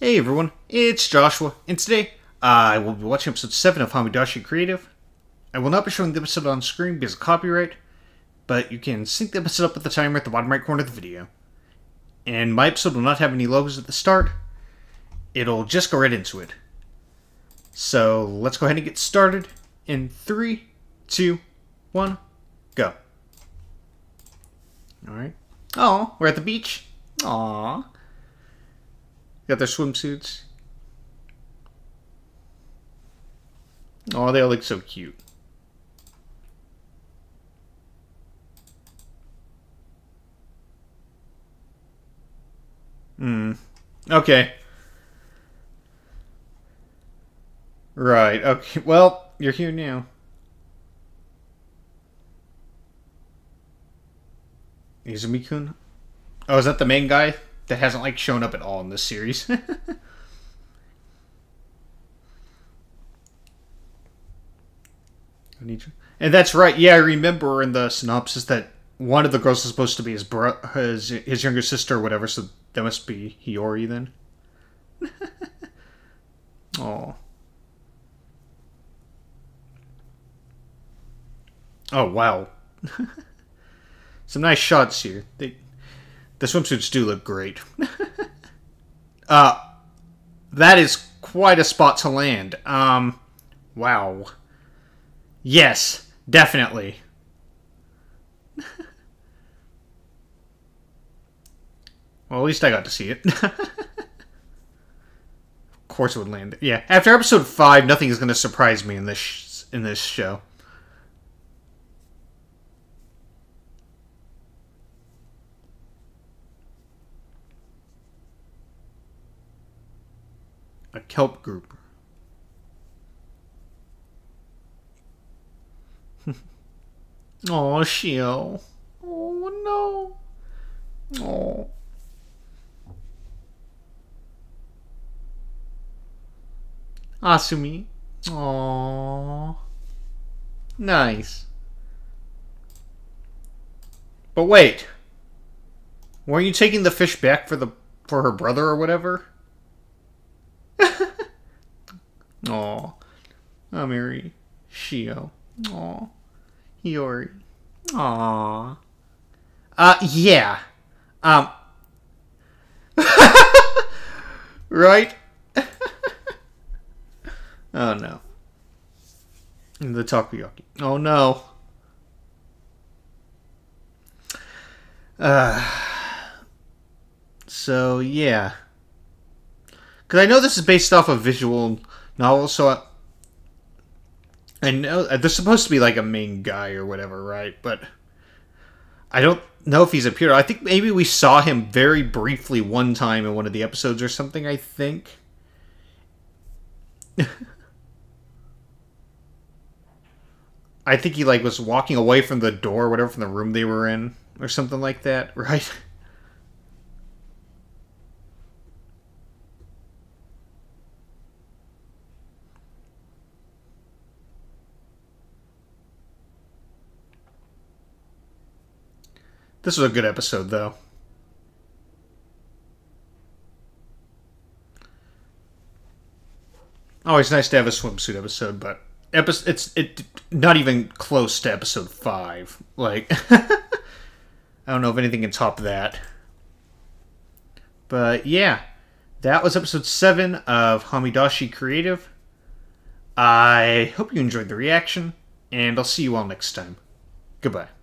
Hey everyone, it's Joshua, and today I will be watching episode 7 of Hamidashi Creative. I will not be showing the episode on screen because of copyright, but you can sync the episode up with the timer at the bottom right corner of the video. And my episode will not have any logos at the start, it'll just go right into it. So let's go ahead and get started in 3, 2, 1, go. Alright. Oh, we're at the beach. Aww. Got their swimsuits. Oh, they all look so cute. Okay. Right. Okay. Well, you're here now. Izumi-kun? Oh, is that the main guy? That hasn't, like, shown up at all in this series. And that's right. Yeah, I remember in the synopsis that one of the girls is supposed to be his younger sister or whatever, so that must be Hiyori then. Oh. Oh, wow. Some nice shots here. The swimsuits do look great. That is quite a spot to land. Wow. Yes, definitely. Well, at least I got to see it. Of course it would land. Yeah, after episode 5, nothing is going to surprise me in this show. A kelp group. Oh, Shio. Oh, no. Oh. Asumi. Oh. Nice. But wait. Weren't you taking the fish back for her brother or whatever? Aw. Amiri. Shio. Aw. Yori. Aw. Yeah. Right? Oh, no. And the takoyaki. Oh, no. So, yeah. Because I know this is based off of visual novel, so I know there's supposed to be like a main guy or whatever, right? But I don't know if he's appeared. I think maybe we saw him very briefly one time in one of the episodes or something, I think. I think he like was walking away from the door or whatever, from the room they were in or something like that, right? This was a good episode, though. Always nice to have a swimsuit episode, but it's not even close to episode 5. Like, I don't know if anything can top that. But yeah, that was episode 7 of Hamidashi Creative. I hope you enjoyed the reaction, and I'll see you all next time. Goodbye.